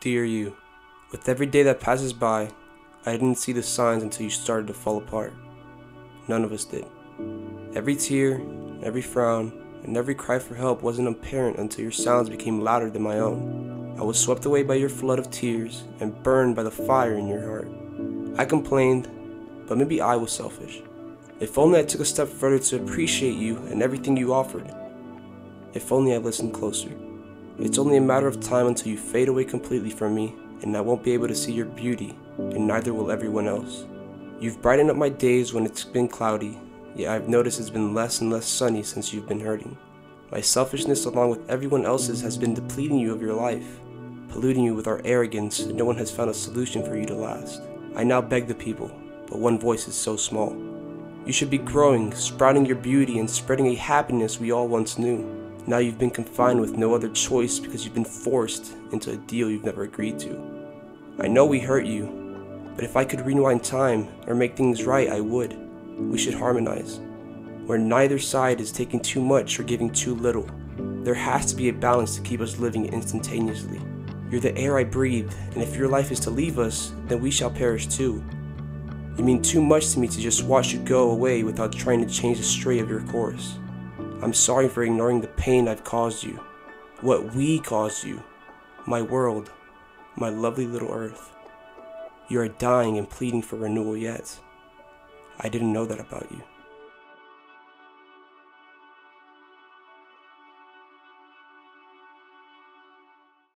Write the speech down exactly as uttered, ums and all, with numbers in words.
Dear you, with every day that passes by, I didn't see the signs until you started to fall apart. None of us did. Every tear, every frown, and every cry for help wasn't apparent until your sounds became louder than my own. I was swept away by your flood of tears and burned by the fire in your heart. I complained, but maybe I was selfish. If only I took a step further to appreciate you and everything you offered. If only I listened closer. It's only a matter of time until you fade away completely from me, and I won't be able to see your beauty, and neither will everyone else. You've brightened up my days when it's been cloudy, yet I've noticed it's been less and less sunny since you've been hurting. My selfishness, along with everyone else's, has been depleting you of your life, polluting you with our arrogance, and no one has found a solution for you to last. I now beg the people, but one voice is so small. You should be growing, sprouting your beauty, and spreading a happiness we all once knew. Now you've been confined with no other choice because you've been forced into a deal you've never agreed to. I know we hurt you, but if I could rewind time or make things right, I would. We should harmonize, where neither side is taking too much or giving too little. There has to be a balance to keep us living instantaneously. You're the air I breathe, and if your life is to leave us, then we shall perish too. You mean too much to me to just watch you go away without trying to change the stray of your course. I'm sorry for ignoring the pain I've caused you, what we caused you, my world, my lovely little earth. You are dying and pleading for renewal yet. I didn't know that about you.